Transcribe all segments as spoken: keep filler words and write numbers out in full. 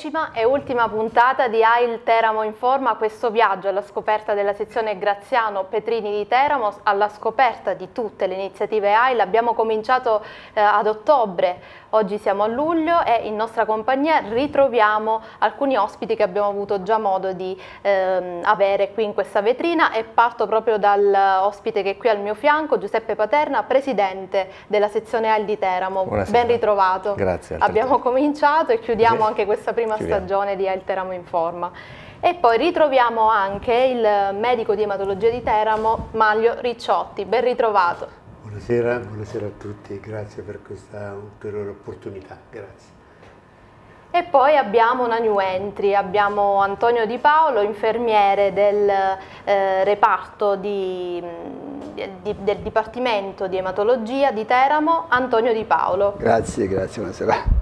decima e ultima puntata di A I L Teramo Informa, questo viaggio alla scoperta della sezione Graziano Petrini di Teramo, alla scoperta di tutte le iniziative A I L. Abbiamo cominciato eh, ad ottobre, oggi siamo a luglio e in nostra compagnia ritroviamo alcuni ospiti che abbiamo avuto già modo di eh, avere qui in questa vetrina, e parto proprio dall'ospite che è qui al mio fianco, Giuseppe Paterna, presidente della sezione A I L di Teramo. Buonasera. Ben ritrovato. Grazie. Abbiamo cominciato e chiudiamo Grazie. anche questa prima chiudiamo. stagione di A I L Teramo Informa. E poi ritroviamo anche il medico di ematologia di Teramo, Manlio Ricciotti. Ben ritrovato. Buonasera, buonasera a tutti, grazie per questa ulteriore opportunità, grazie. E poi abbiamo una new entry, abbiamo Antonio Di Paolo, infermiere del eh, reparto di, di, del Dipartimento di Ematologia di Teramo. Antonio Di Paolo. Grazie, grazie, buonasera.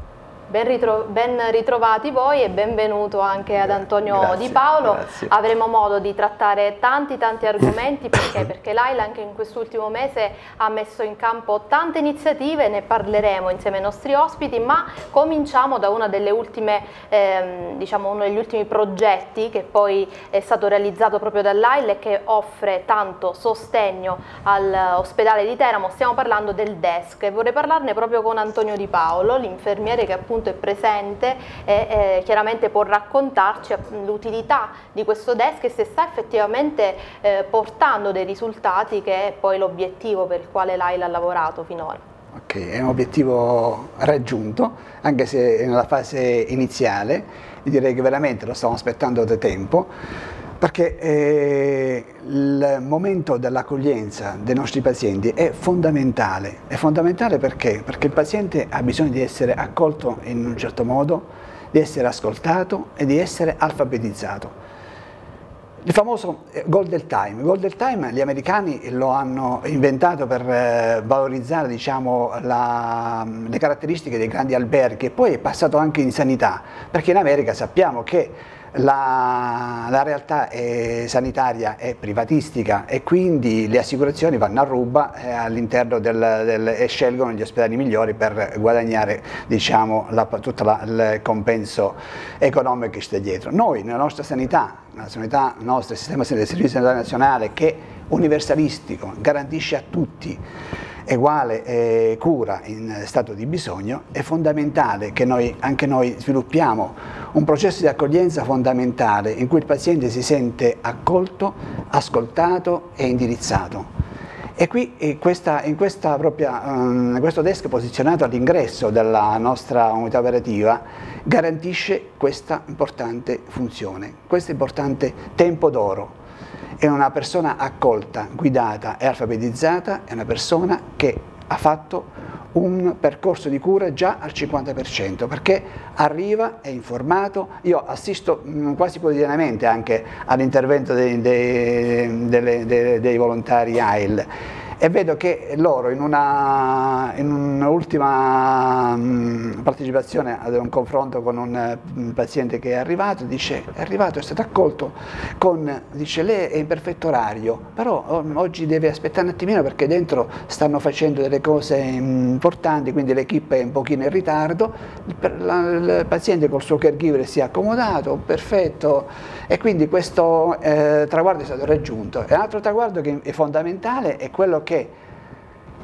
Ben, ritro ben ritrovati voi e benvenuto anche ad Antonio grazie, Di Paolo. Grazie. Avremo modo di trattare tanti tanti argomenti perché, perché l'A I L anche in quest'ultimo mese ha messo in campo tante iniziative, ne parleremo insieme ai nostri ospiti, ma cominciamo da una delle ultime, ehm, diciamo uno degli ultimi progetti che poi è stato realizzato proprio dall'A I L e che offre tanto sostegno all'ospedale di Teramo. Stiamo parlando del D E S C e vorrei parlarne proprio con Antonio Di Paolo, l'infermiere che appunto è presente e eh, chiaramente può raccontarci l'utilità di questo D E S C e se sta effettivamente eh, portando dei risultati, che è poi l'obiettivo per il quale l'A I L ha lavorato finora. Ok, è un obiettivo raggiunto, anche se è nella fase iniziale, direi che veramente lo stavamo aspettando da tempo, perché eh, il momento dell'accoglienza dei nostri pazienti è fondamentale. È fondamentale perché? Perché il paziente ha bisogno di essere accolto in un certo modo, di essere ascoltato e di essere alfabetizzato. Il famoso golden time. Golden time gli americani lo hanno inventato per eh, valorizzare, diciamo, la, le caratteristiche dei grandi alberghi, e poi è passato anche in sanità, perché in America sappiamo che La, la realtà è sanitaria è privatistica e quindi le assicurazioni vanno a ruba eh, all'interno del, del, e scelgono gli ospedali migliori per guadagnare, diciamo, la, tutto la, il compenso economico che c'è dietro. Noi, nella nostra sanità, nella sanità nostra, il sistema del servizio sanitario nazionale, che è universalistico, garantisce a tutti uguale eh, cura in stato di bisogno, è fondamentale che noi, anche noi sviluppiamo un processo di accoglienza fondamentale in cui il paziente si sente accolto, ascoltato e indirizzato. E qui in, questa, in, questa propria, in questo D E S C posizionato all'ingresso della nostra unità operativa garantisce questa importante funzione, questo importante tempo d'oro. È una persona accolta, guidata e alfabetizzata, è una persona che ha fatto un percorso di cura già al cinquanta per cento, perché arriva, è informato. Io assisto mh, quasi quotidianamente anche all'intervento dei, dei, dei, dei, dei volontari A I L e vedo che loro in un'ultima in partecipazione ad un confronto con un, un paziente che è arrivato, dice: è arrivato, è stato accolto con, dice, lei è in perfetto orario, però oggi deve aspettare un attimino perché dentro stanno facendo delle cose importanti, quindi l'equipe è un pochino in ritardo, il, la, il paziente col suo caregiver si è accomodato, perfetto, e quindi questo eh, traguardo è stato raggiunto. E un altro traguardo che è fondamentale è quello che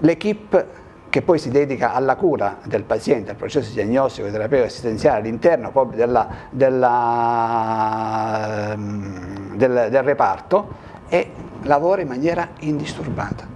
l'equipe che poi si dedica alla cura del paziente, al processo diagnostico, terapeutico e assistenziale all'interno proprio della, della, del, del reparto, e lavora in maniera indisturbata.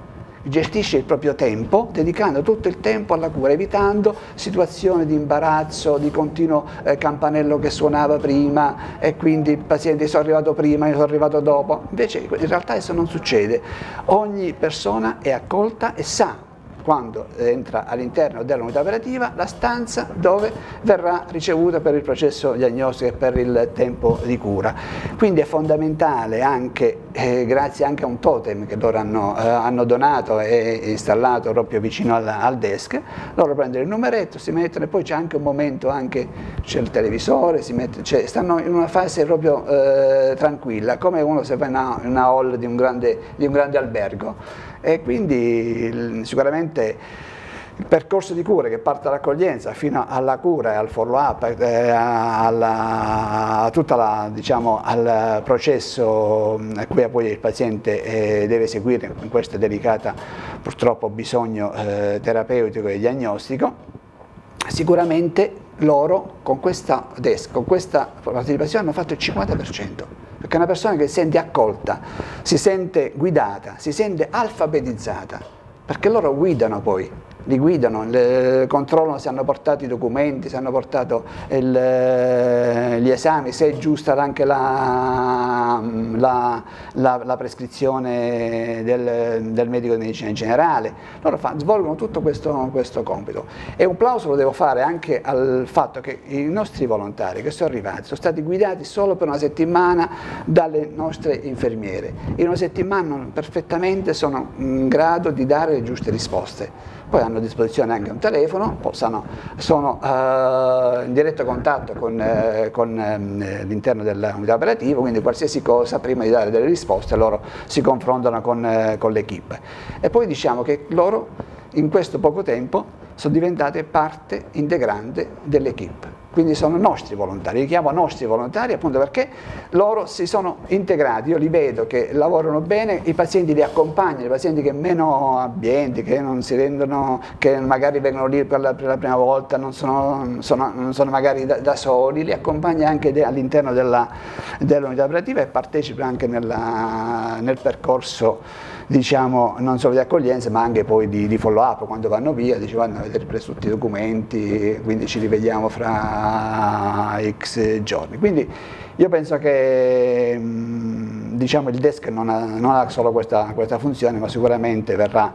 Gestisce il proprio tempo, dedicando tutto il tempo alla cura, evitando situazioni di imbarazzo, di continuo eh, campanello che suonava prima e quindi il paziente sono arrivato prima, io sono arrivato dopo. Invece in realtà questo non succede, ogni persona è accolta e sa quando entra all'interno dell'unità operativa la stanza dove verrà ricevuta per il processo diagnostico e per il tempo di cura. Quindi è fondamentale anche, eh, grazie anche a un totem che loro hanno, eh, hanno donato e installato proprio vicino al, al D E S C, loro prendono il numeretto, si mettono, e poi c'è anche un momento, anche c'è il televisore, si mette, cioè, stanno in una fase proprio eh, tranquilla, come uno se va in una hall di un grande, di un grande albergo. E quindi sicuramente Il percorso di cure che parte dall'accoglienza fino alla cura e al follow up, eh, alla, a tutta la, diciamo, al processo a cui poi il paziente eh, deve seguire in questo delicato purtroppo bisogno eh, terapeutico e diagnostico, sicuramente loro con questa D E S, con questa partecipazione hanno fatto il cinquanta per cento, perché è una persona che si sente accolta, si sente guidata, si sente alfabetizzata, perché loro guidano poi. Li guidano, le, controllano se hanno portato i documenti, se hanno portato il, gli esami, se è giusta anche la, la, la, la prescrizione del, del medico di medicina in generale. Loro fa, svolgono tutto questo, questo compito. E un plauso lo devo fare anche al fatto che i nostri volontari che sono arrivati sono stati guidati solo per una settimana dalle nostre infermiere. In una settimana perfettamente sono in grado di dare le giuste risposte. Poi hanno a disposizione anche un telefono, possono, sono eh, in diretto contatto con, eh, con eh, l'interno dell'unità operativa, quindi qualsiasi cosa prima di dare delle risposte loro si confrontano con, eh, con l'equipe. E poi diciamo che loro in questo poco tempo sono diventate parte integrante dell'equipe. Quindi sono nostri volontari, li chiamo nostri volontari appunto perché loro si sono integrati, io li vedo che lavorano bene, i pazienti li accompagnano, i pazienti che meno abbienti, che non si rendono, che magari vengono lì per la, per la prima volta, non sono, sono, non sono magari da, da soli, li accompagna anche de, all'interno dell'unità operativa e partecipa anche nella, nel percorso, diciamo, non solo di accoglienza ma anche poi di, di follow up, quando vanno via, dice vanno a vedere presso tutti i documenti, quindi ci rivediamo fra X giorni. Quindi io penso che diciamo il desk non ha, non ha solo questa, questa funzione, ma sicuramente verrà,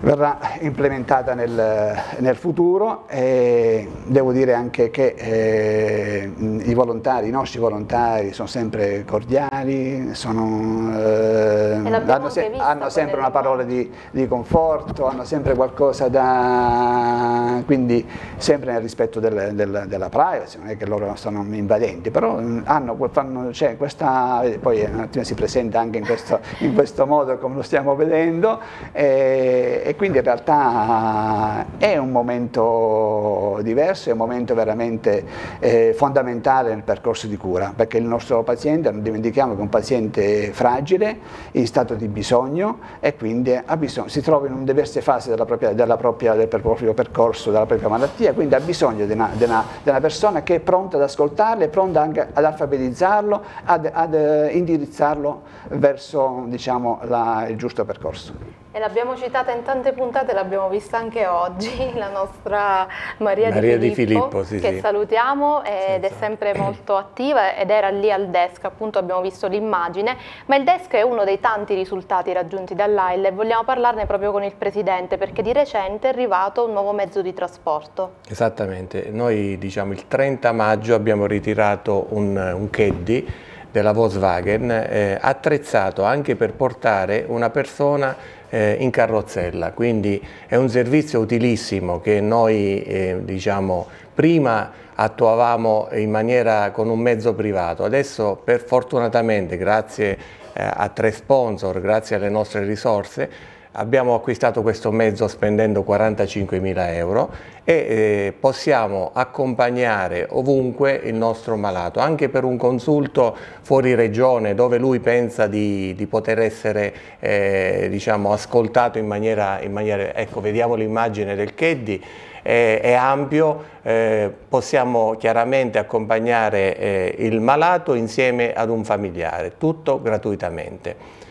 verrà implementata nel, nel futuro, e devo dire anche che eh, i volontari, i nostri volontari sono sempre cordiali, sono, eh, hanno, se, hanno sempre una parola di, di conforto, hanno sempre qualcosa da, quindi sempre nel rispetto del, del, della privacy, non è che loro sono invadenti, però hanno, fanno, cioè, questa, poi un attimo si presenta anche in questo, in questo modo come lo stiamo vedendo, e, e quindi in realtà è un momento diverso, è un momento veramente eh, fondamentale nel percorso di cura, perché il nostro paziente, non dimentichiamo che è un paziente fragile, in stato di bisogno, e quindi ha bisogno, si trova in diverse fasi della propria, della propria, del proprio percorso, della propria malattia, quindi ha bisogno di una, di una, di una persona che è pronta ad ascoltarlo, è pronta anche ad alfabetizzarlo, ad, ad indirizzarlo verso, diciamo, la, il giusto percorso. E l'abbiamo citata in tante puntate, l'abbiamo vista anche oggi, la nostra Maria, Maria Di Filippo, Di Filippo sì, che sì. salutiamo ed Senza. è sempre molto attiva ed era lì al desk, appunto abbiamo visto l'immagine, ma il desk è uno dei tanti risultati raggiunti dall'A I L e vogliamo parlarne proprio con il Presidente, perché di recente è arrivato un nuovo mezzo di trasporto. Esattamente, noi diciamo il trenta maggio abbiamo ritirato un, un Caddy della Volkswagen eh, attrezzato anche per portare una persona in carrozzella, quindi è un servizio utilissimo che noi eh, diciamo prima attuavamo in maniera con un mezzo privato, adesso per fortunatamente grazie eh, a tre sponsor, grazie alle nostre risorse abbiamo acquistato questo mezzo spendendo quarantacinquemila euro e eh, possiamo accompagnare ovunque il nostro malato, anche per un consulto fuori regione dove lui pensa di, di poter essere eh, diciamo, ascoltato in maniera, in maniera... Ecco, vediamo l'immagine del Caddy. È ampio, eh, possiamo chiaramente accompagnare eh, il malato insieme ad un familiare, tutto gratuitamente.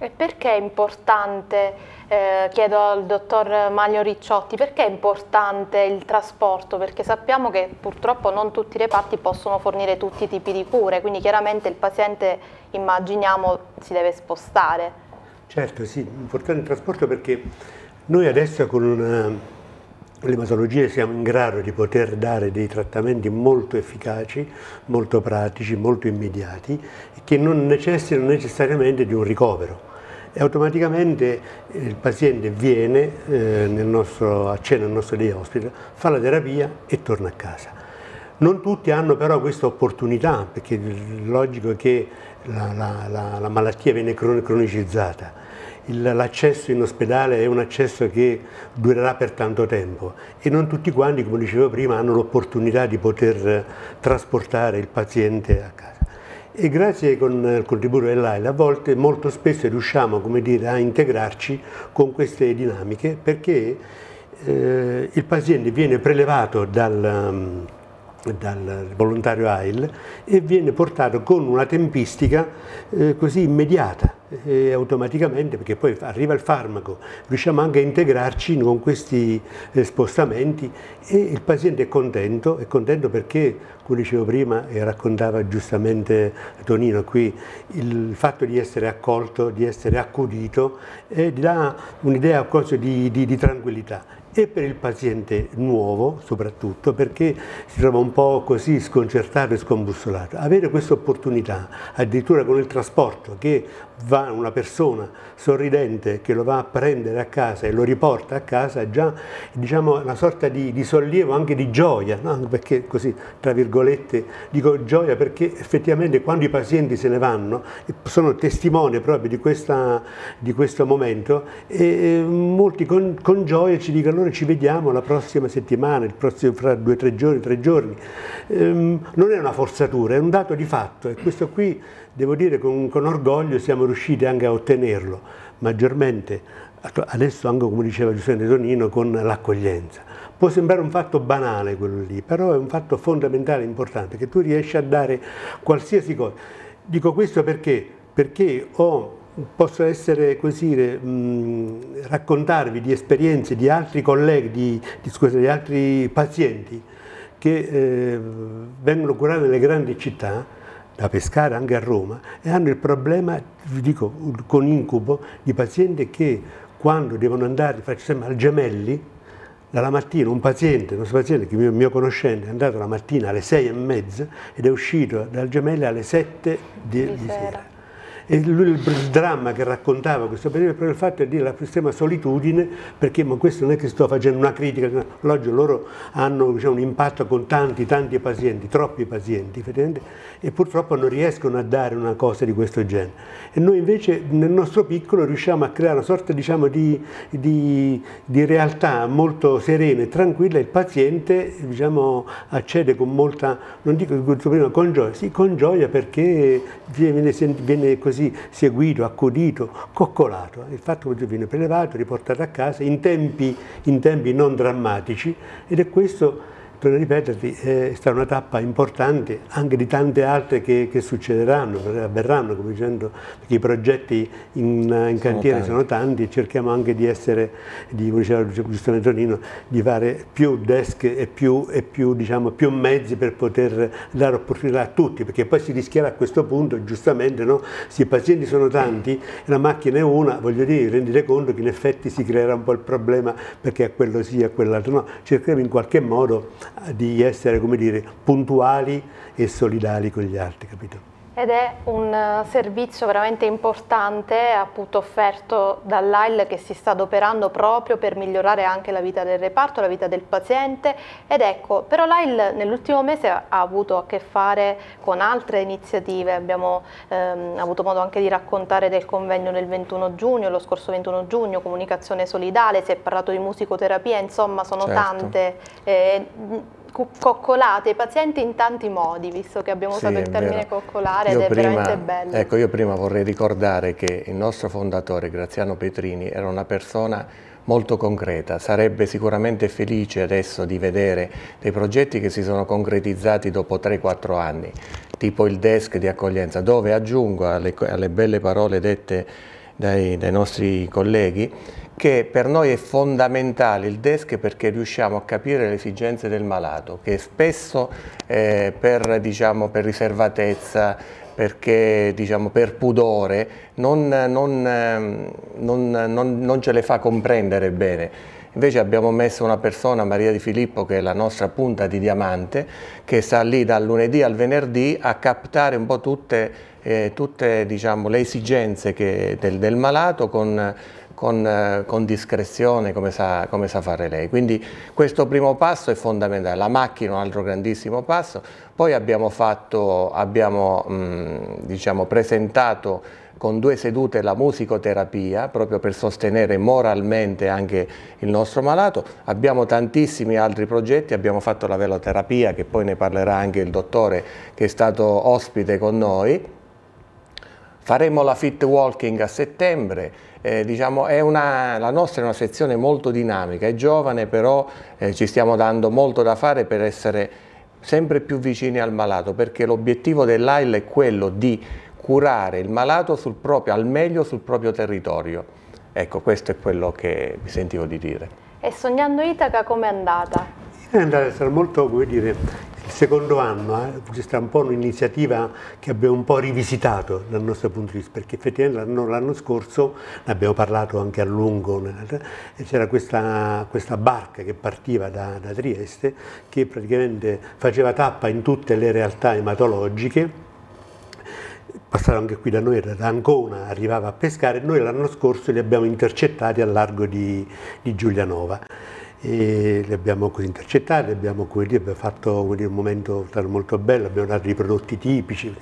E perché è importante, eh, chiedo al dottor Manlio Ricciotti, perché è importante il trasporto? Perché sappiamo che purtroppo non tutti i reparti possono fornire tutti i tipi di cure, quindi chiaramente il paziente, immaginiamo, si deve spostare. Certo, sì, è importante il trasporto perché noi adesso con l'ematologia siamo in grado di poter dare dei trattamenti molto efficaci, molto pratici, molto immediati, che non necessitano necessariamente di un ricovero. E automaticamente il paziente viene eh, nel nostro, a cena nel nostro day hospital, fa la terapia e torna a casa. Non tutti hanno però questa opportunità, perché è logico che la, la, la, la malattia viene cronicizzata l'accesso in ospedale è un accesso che durerà per tanto tempo e non tutti quanti, come dicevo prima, hanno l'opportunità di poter trasportare il paziente a casa. E grazie con il contributo dell'A I L a volte, molto spesso riusciamo, come dire, a integrarci con queste dinamiche, perché eh, il paziente viene prelevato dal, dal volontario A I L e viene portato con una tempistica eh, così immediata e automaticamente, perché poi arriva il farmaco, riusciamo anche a integrarci con questi eh, spostamenti e il paziente è contento, è contento perché, come dicevo prima e raccontava giustamente Tonino qui, il fatto di essere accolto, di essere accudito, eh, dà un'idea di, di, di tranquillità. E per il paziente nuovo soprattutto, perché si trova un po' così sconcertato e scombussolato, avere questa opportunità addirittura con il trasporto, che va una persona sorridente che lo va a prendere a casa e lo riporta a casa, già diciamo una sorta di, di sollievo, anche di gioia, no? Perché così tra virgolette dico gioia, perché effettivamente quando i pazienti se ne vanno sono testimone proprio di, questa, di questo momento e molti con, con gioia ci dicono: allora ci vediamo la prossima settimana, il prossimo, fra due o tre giorni, tre giorni. Ehm, non è una forzatura, è un dato di fatto e questo qui devo dire con, con orgoglio siamo riusciti anche a ottenerlo, maggiormente adesso anche, come diceva Giuseppe Tonino, con l'accoglienza. Può sembrare un fatto banale quello lì, però è un fatto fondamentale, importante, che tu riesci a dare qualsiasi cosa. Dico questo perché, perché ho... Posso essere, così dire, mh, raccontarvi di esperienze di altri colleghi, di, di, scusate, di altri pazienti che eh, vengono curati nelle grandi città, da Pescara anche a Roma, e hanno il problema, vi dico, con incubo di pazienti che quando devono andare, faccio sempre al Gemelli, dalla mattina un paziente, un paziente che mio, mio conoscente è andato la mattina alle sei e mezza ed è uscito dal Gemelli alle sette di, di, di sera. sera. E lui, il dramma che raccontava questo periodo è proprio il fatto di dire la estrema solitudine, perché ma questo non è che sto facendo una critica, oggi loro hanno, diciamo, un impatto con tanti, tanti pazienti, troppi pazienti, e purtroppo non riescono a dare una cosa di questo genere. E noi invece nel nostro piccolo riusciamo a creare una sorta, diciamo, di, di, di realtà molto serena e tranquilla, il paziente, diciamo, accede con molta, non dico prima, con gioia, sì, con gioia, perché viene, viene così seguito, accudito, coccolato. Il fatto che viene prelevato, riportato a casa in tempi, in tempi non drammatici, ed è questo, per ripeterti, è stata una tappa importante anche di tante altre che, che succederanno, avverranno, come dicendo, perché i progetti in, in cantiere sono tanti. sono tanti e cerchiamo anche di essere, di, come diceva giustamente Tonino, di fare più desk e più, e più, diciamo, più mezzi per poter dare opportunità a tutti, perché poi si rischierà a questo punto, giustamente, no? Se i pazienti sono tanti e la macchina è una, voglio dire, rendete conto che in effetti si creerà un po' il problema, perché a quello sì, a quell'altro no. Cercheremo in qualche modo di essere, come dire, puntuali e solidali con gli altri, capito? Ed è un servizio veramente importante, appunto, offerto dall'A I L, che si sta adoperando proprio per migliorare anche la vita del reparto, la vita del paziente. Ed ecco, però l'A I L nell'ultimo mese ha avuto a che fare con altre iniziative. Abbiamo ehm, avuto modo anche di raccontare del convegno del ventuno giugno, lo scorso ventuno giugno, comunicazione solidale, si è parlato di musicoterapia, insomma sono certo. tante... Eh, coccolate i pazienti in tanti modi, visto che abbiamo usato sì, il termine vero. coccolare io ed è prima, veramente bello. Ecco, io prima vorrei ricordare che il nostro fondatore Graziano Petrini era una persona molto concreta, sarebbe sicuramente felice adesso di vedere dei progetti che si sono concretizzati dopo tre quattro anni, tipo il desk di accoglienza, dove aggiungo alle, alle belle parole dette dai, dai nostri colleghi che per noi è fondamentale il desk, perché riusciamo a capire le esigenze del malato, che spesso eh, per, diciamo, per riservatezza, perché diciamo, per pudore, non, non, non, non, non ce le fa comprendere bene. Invece abbiamo messo una persona, Maria Di Filippo, che è la nostra punta di diamante, che sta lì dal lunedì al venerdì a captare un po' tutte, eh, tutte diciamo, le esigenze che, del, del malato, con con, con discrezione come sa, come sa fare lei. Quindi questo primo passo è fondamentale, la macchina è un altro grandissimo passo. Poi abbiamo, fatto, abbiamo mh, diciamo, presentato con due sedute la musicoterapia, proprio per sostenere moralmente anche il nostro malato. Abbiamo tantissimi altri progetti, abbiamo fatto la veloterapia, che poi ne parlerà anche il dottore che è stato ospite con noi. Faremo la fit walking a settembre, eh, diciamo, è una, la nostra è una sezione molto dinamica, è giovane, però eh, ci stiamo dando molto da fare per essere sempre più vicini al malato, perché l'obiettivo dell'A I L è quello di curare il malato sul proprio, al meglio sul proprio territorio. Ecco, questo è quello che mi sentivo di dire. E Sognando Itaca com'è andata? È andata, sarà molto, come dire, il secondo anno, eh, questa è un po' un'iniziativa che abbiamo un po' rivisitato dal nostro punto di vista, perché effettivamente l'anno scorso, ne abbiamo parlato anche a lungo, c'era questa, questa barca che partiva da, da Trieste, che praticamente faceva tappa in tutte le realtà ematologiche, passava anche qui da noi, da Ancona, arrivava a pescare. Noi l'anno scorso li abbiamo intercettati al largo di, di Giulianova. E li abbiamo così intercettati, abbiamo, come dire, abbiamo fatto come dire, un momento molto bello, abbiamo dato dei prodotti tipici.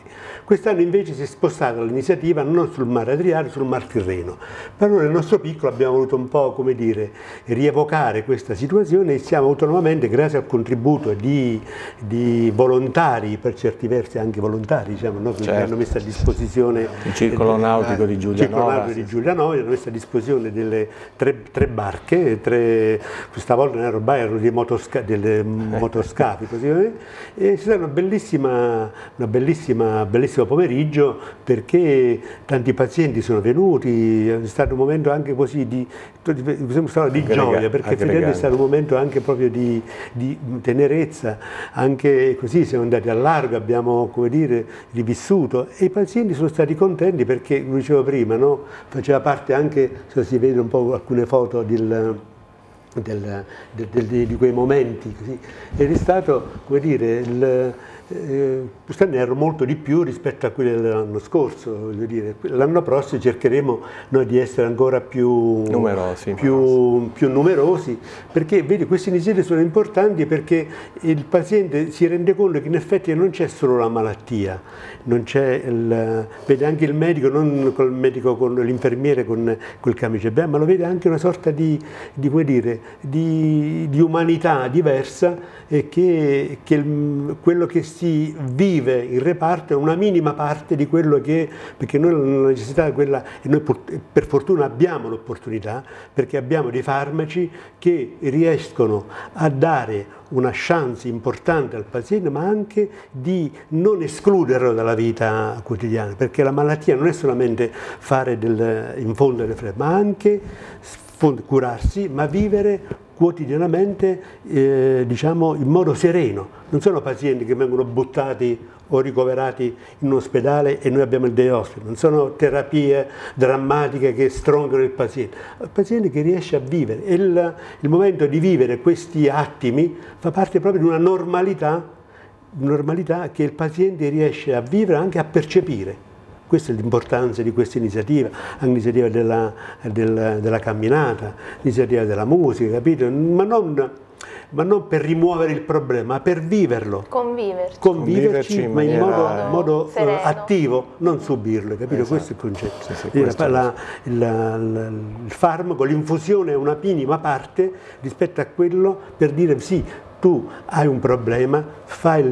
Quest'anno invece si è spostata l'iniziativa non sul mare Adriatico, sul mar Tirreno, però nel nostro piccolo abbiamo voluto un po', come dire, rievocare questa situazione e siamo autonomamente, grazie al contributo di, di volontari, per certi versi anche volontari, diciamo, no? Che certo, hanno messo a disposizione il circolo nautico di Giulianova, sì, sì. hanno messo a disposizione delle tre, tre barche, tre, stavolta ne erano dei motosca delle motoscafi, così, eh? E sarà una bellissima, una bellissima, bellissimo pomeriggio, perché tanti pazienti sono venuti, è stato un momento anche così di, di, stato di gioia, perché effettivamente è stato un momento anche proprio di, di tenerezza, anche così siamo andati a largo, abbiamo, come dire, rivissuto e i pazienti sono stati contenti perché, come dicevo prima, no? Faceva parte anche, so, si vedono un po' alcune foto del... Del, del, del, di quei momenti così. Ed è stato, come dire, il, eh, quest'anno ero molto di più rispetto a quelli dell'anno scorso. L'anno prossimo cercheremo noi di essere ancora più numerosi, più, numerosi. più numerosi, perché vedi, queste iniziative sono importanti perché il paziente si rende conto che in effetti non c'è solo la malattia, non c'è il, vede anche il medico, non col medico, con l'infermiere con quel camice, ma lo vede anche una sorta di, di come dire, Di, di umanità diversa e che, che il, quello che si vive in reparto è una minima parte di quello che, perché noi la necessità è quella, e noi per fortuna abbiamo l'opportunità, perché abbiamo dei farmaci che riescono a dare una chance importante al paziente, ma anche di non escluderlo dalla vita quotidiana, perché la malattia non è solamente fare del, in fondo delle fredde, ma anche curarsi, ma vivere quotidianamente, eh, diciamo, in modo sereno. Non sono pazienti che vengono buttati o ricoverati in ospedale e noi abbiamo il day off, non sono terapie drammatiche che strongano il paziente, il paziente che riesce a vivere. Il, il momento di vivere questi attimi fa parte proprio di una normalità, normalità che il paziente riesce a vivere, anche a percepire. Questa è l'importanza di questa iniziativa, anche l'iniziativa della, della, della camminata, l'iniziativa della musica, capito? Ma non, ma non per rimuovere il problema, ma per viverlo. Conviverci. Conviverci, Conviverci ma in modo, in modo eh, attivo, non subirlo, capito? Esatto. Questo è il concetto. Sì, sì, questo la, la, la, la, il farmaco, l'infusione è una minima parte rispetto a quello per dire sì, tu hai un problema, fai il,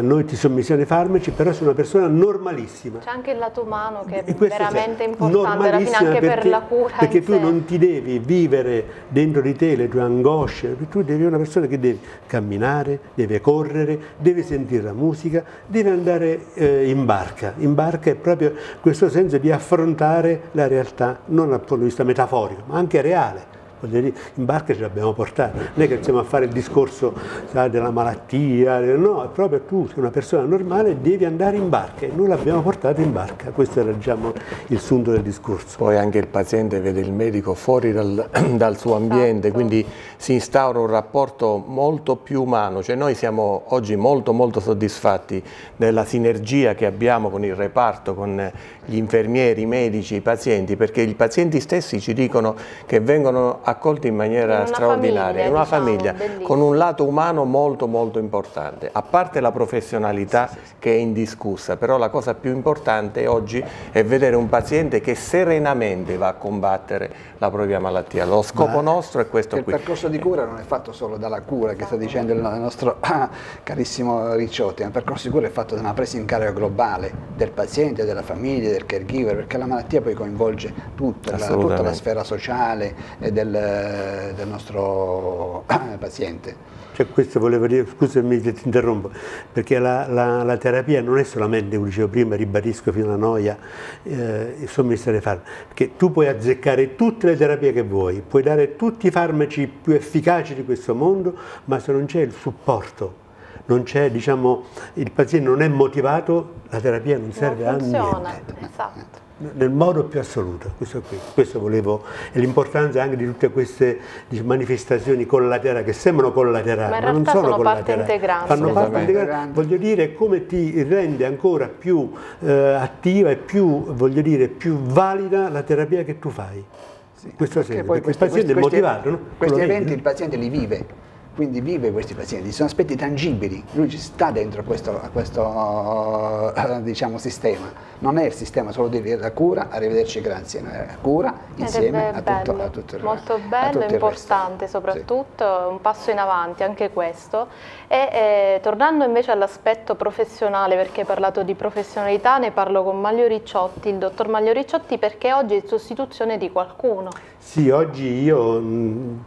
noi ti sommissiamo i farmaci, però sei una persona normalissima. C'è anche il lato umano che è veramente importante, alla fine anche perché, per la cura. Perché tu non ti devi vivere dentro di te le tue angosce, tu devi una persona che deve camminare, deve correre, deve sentire la musica, deve andare eh, in barca. In barca è proprio questo senso di affrontare la realtà, non dal punto di vista metaforico, ma anche reale. In barca ce l'abbiamo portata, non è che stiamo a fare il discorso sa, della malattia, no, è proprio tu, sei una persona normale, devi andare in barca e noi l'abbiamo portata in barca, questo era diciamo, il sunto del discorso. Poi anche il paziente vede il medico fuori dal, dal suo ambiente, esatto. Quindi si instaura un rapporto molto più umano, cioè noi siamo oggi molto molto soddisfatti della sinergia che abbiamo con il reparto, con gli infermieri, i medici, i pazienti, perché i pazienti stessi ci dicono che vengono accolti in maniera in straordinaria, in una diciamo, famiglia, bellissima. Con un lato umano molto molto importante, a parte la professionalità sì, sì, sì. che è indiscussa, però la cosa più importante oggi è vedere un paziente che serenamente va a combattere la propria malattia, lo scopo Ma nostro è questo il qui. Il percorso di cura non è fatto solo dalla cura che sta dicendo il nostro ah, carissimo Ricciotti, ma il percorso di cura è fatto da una presa in carico globale del paziente, della famiglia, del caregiver, perché la malattia poi coinvolge tutta la, tutta la sfera sociale e del del nostro paziente. Cioè questo volevo dire, scusami se ti interrompo, perché la, la, la terapia non è solamente, come dicevo prima, ribadisco fino alla noia, eh, il somministrare farmaci, perché tu puoi azzeccare tutte le terapie che vuoi, puoi dare tutti i farmaci più efficaci di questo mondo, ma se non c'è il supporto, non c'è, diciamo, il paziente non è motivato, la terapia non serve non funziona, a niente. Esatto. Nel modo più assoluto, questo qui, questo volevo, e l'importanza anche di tutte queste manifestazioni collaterali, che sembrano collaterali, ma, ma non sono, sono collaterali, parte integrante. Fanno parte integrante, voglio dire, come ti rende ancora più eh, attiva e più, voglio dire, più valida la terapia che tu fai, sì, questo senso, poi questi, il paziente questi, è motivato. Questi, no? questi eventi il paziente li vive. Quindi vive questi pazienti, sono aspetti tangibili, lui ci sta dentro a questo, a questo diciamo, sistema, non è il sistema solo di la cura, arrivederci grazie, la cura insieme a tutto, a tutto il resto. Molto bello, importante soprattutto, sì. Un passo in avanti anche questo. E eh, tornando invece all'aspetto professionale, perché hai parlato di professionalità, ne parlo con Manlio Ricciotti, il dottor Manlio Ricciotti, perché oggi è in sostituzione di qualcuno. Sì, oggi io,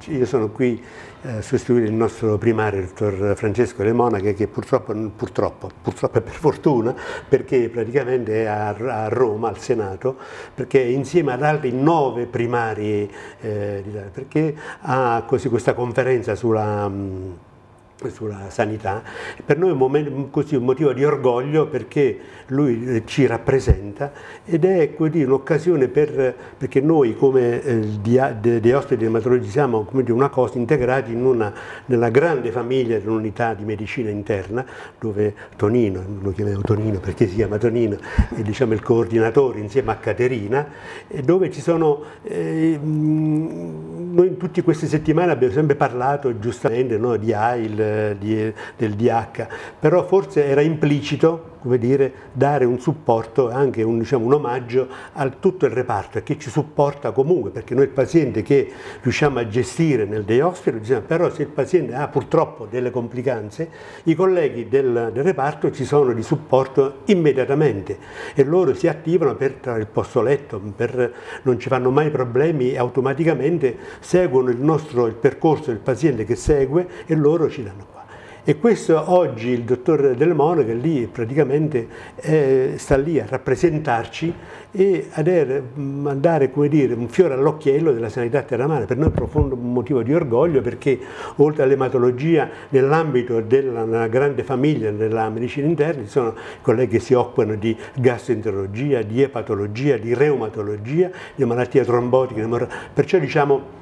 io sono qui a sostituire il nostro primario, il dottor Francesco Lo Monaco, che purtroppo, purtroppo, purtroppo e per fortuna, perché praticamente è a Roma, al Senato, perché insieme ad altri nove primari, eh, perché ha così questa conferenza sulla... sulla sanità, per noi è un, momento, così, un motivo di orgoglio perché lui ci rappresenta ed è un'occasione per, perché noi come eh, dei ospiti di ematologia siamo come dire, una cosa integrati in una, nella grande famiglia dell'unità di medicina interna dove Tonino, lo chiamiamo Tonino perché si chiama Tonino, è diciamo, il coordinatore insieme a Caterina, dove ci sono, eh, noi in tutte queste settimane abbiamo sempre parlato giustamente no, di A I L, Di, del D H, però forse era implicito come dire, dare un supporto, anche un, diciamo, un omaggio a tutto il reparto che ci supporta comunque, perché noi il paziente che riusciamo a gestire nel day hospital, diciamo, però se il paziente ha purtroppo delle complicanze, i colleghi del, del reparto ci sono di supporto immediatamente e loro si attivano per il posto letto, per, non ci fanno mai problemi e automaticamente seguono il, nostro, il percorso del paziente che segue e loro ci danno qua. E questo oggi il dottor Lo Monaco che lì praticamente è, sta lì a rappresentarci e a dare come dire, un fiore all'occhiello della sanità teramana, per noi è un profondo motivo di orgoglio perché oltre all'ematologia nell'ambito della grande famiglia della medicina interna ci sono colleghi che si occupano di gastroenterologia, di epatologia, di reumatologia, di malattie trombotiche, perciò diciamo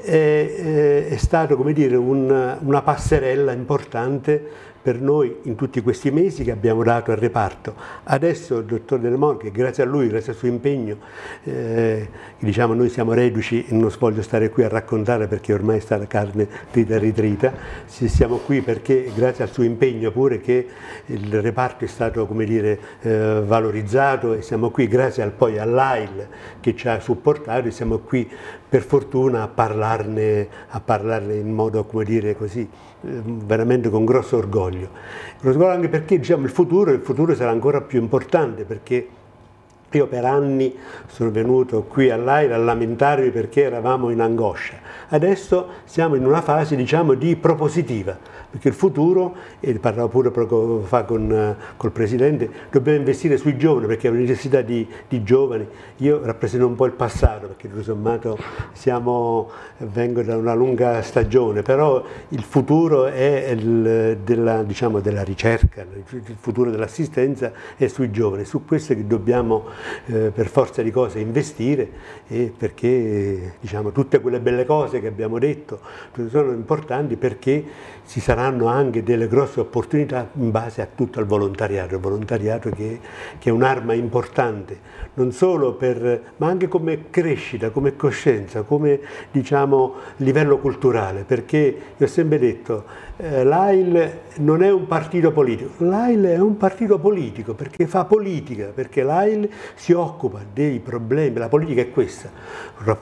È, è stato come dire, un, una passerella importante per noi in tutti questi mesi che abbiamo dato al reparto. Adesso il dottor Lo Monaco, che grazie a lui, grazie al suo impegno, eh, diciamo noi siamo reduci, non voglio stare qui a raccontare perché ormai sta la carne trita e ritrita, siamo qui perché grazie al suo impegno pure che il reparto è stato come dire, eh, valorizzato e siamo qui grazie al, poi all'A I L che ci ha supportato e siamo qui per fortuna a parlarne, a parlarne in modo come dire così, veramente con grosso orgoglio. Anche perché diciamo, il, futuro, il futuro sarà ancora più importante perché Io per anni sono venuto qui all'A I L a lamentarmi perché eravamo in angoscia. Adesso siamo in una fase, diciamo, di propositiva, perché il futuro, e parlavo pure poco fa con col Presidente, dobbiamo investire sui giovani perché abbiamo necessità di, di giovani. Io rappresento un po' il passato perché tutto sommato siamo, vengo da una lunga stagione, però il futuro è il, della, diciamo, della ricerca, il futuro dell'assistenza è sui giovani, su questo che dobbiamo Eh, per forza di cose investire, e perché, diciamo, tutte quelle belle cose che abbiamo detto sono importanti, perché ci saranno anche delle grosse opportunità in base a tutto il volontariato, il volontariato che, che è un'arma importante, non solo per, ma anche come crescita, come coscienza, come, diciamo, livello culturale, perché io ho sempre detto eh, l'A I L non è un partito politico, l'A I L è un partito politico perché fa politica, perché l'A I L si occupa dei problemi, la politica è questa,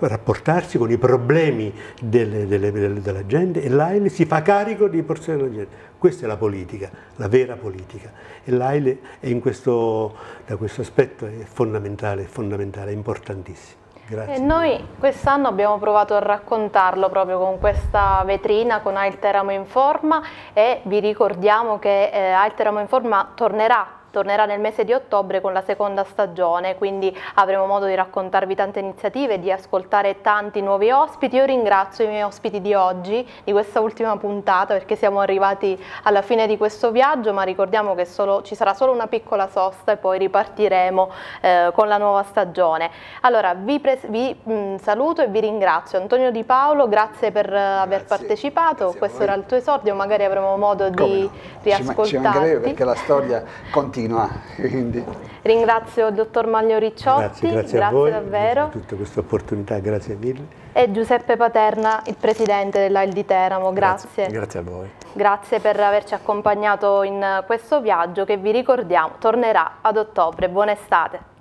rapportarsi con i problemi delle, delle, delle, della gente, e l'A I L si fa carico dei problemi della gente, questa è la politica, la vera politica, e l'A I L è in questo, da questo aspetto è fondamentale, è fondamentale, è importantissimo. Grazie. E noi quest'anno abbiamo provato a raccontarlo proprio con questa vetrina con A I L Teramo Informa, e vi ricordiamo che eh, A I L Teramo Informa tornerà tornerà nel mese di ottobre con la seconda stagione, quindi avremo modo di raccontarvi tante iniziative, di ascoltare tanti nuovi ospiti. Io ringrazio i miei ospiti di oggi, di questa ultima puntata, perché siamo arrivati alla fine di questo viaggio, ma ricordiamo che solo, ci sarà solo una piccola sosta e poi ripartiremo eh, con la nuova stagione. Allora vi, vi mh, saluto e vi ringrazio. Antonio Di Paolo, grazie per grazie. aver partecipato, grazie questo era il tuo esordio, magari avremo modo Come di no? riascoltarti. Ci mancherei, perché la storia continua. No, ringrazio il dottor Manlio Ricciotti, grazie, grazie, grazie a voi, davvero per tutta questa opportunità, grazie mille, e Giuseppe Paterna, il presidente dell'A I L di Teramo, grazie. grazie grazie a voi, grazie per averci accompagnato in questo viaggio che, vi ricordiamo, tornerà ad ottobre. Buona estate.